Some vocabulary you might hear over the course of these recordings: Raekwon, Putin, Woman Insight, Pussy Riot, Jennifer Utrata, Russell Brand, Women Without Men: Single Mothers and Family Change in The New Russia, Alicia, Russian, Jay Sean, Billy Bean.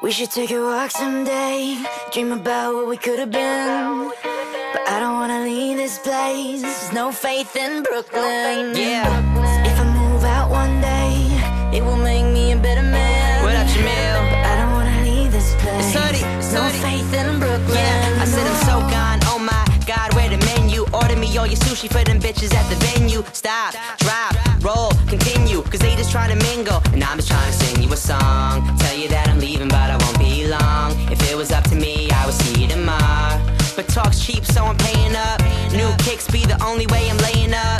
We should take a walk someday, dream about what we could have been. But I don't wanna leave this place, there's no faith in Brooklyn. Yeah. If I move out one day, it will make me a better man. What up, Jamil? But I don't wanna leave this place, there's no faith in Brooklyn. Yeah, I said I'm so gone, oh my God, where the menu? Order me all your sushi for them bitches at the venue. Stop, drop, roll, continue, cause they just trying to mingle, and I'm just trying to sing you a song. Tell you that I'm leaving, but I won't be long. If it was up to me, I would see you tomorrow. But talk's cheap, so I'm paying up. New kicks be the only way I'm laying up.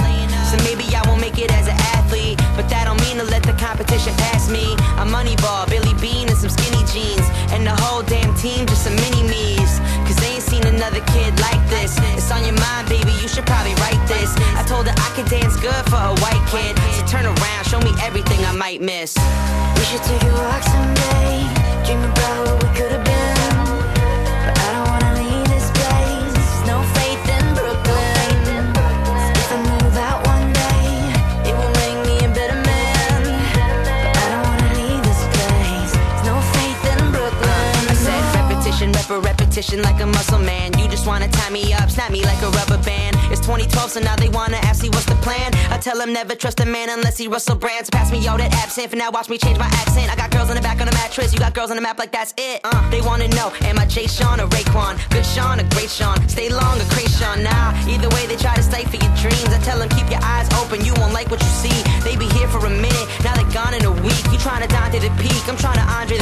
So maybe I won't make it as an athlete, but that don't mean to let the competition pass me. I'm Moneyball, Billy Bean, and some skinny jeans, and the whole damn team just some mini-me's. Cause they ain't seen another kid like this. It's on your mind, baby, you should probably write this. I told her I could dance good for a white kid, so turn around, show me everything I might miss. We should take a walk someday, dream about what we could've been. For repetition like a muscle man, you just wanna tie me up, snap me like a rubber band. It's 2012, so now they wanna ask me what's the plan. I tell them never trust a man unless he Russell Brand. So pass me all that absinthe, for now watch me change my accent. I got girls on the back of the mattress, you got girls on the map like that's it. They wanna know, am I Jay Sean or Raekwon? Good Sean or great Sean? Stay long or crazy Sean? Nah, either way they try to stay for your dreams. I tell them keep your eyes open, you won't like what you see. They be here for a minute, now they're gone in a week. You trying to dine to the peak, I'm trying to Andre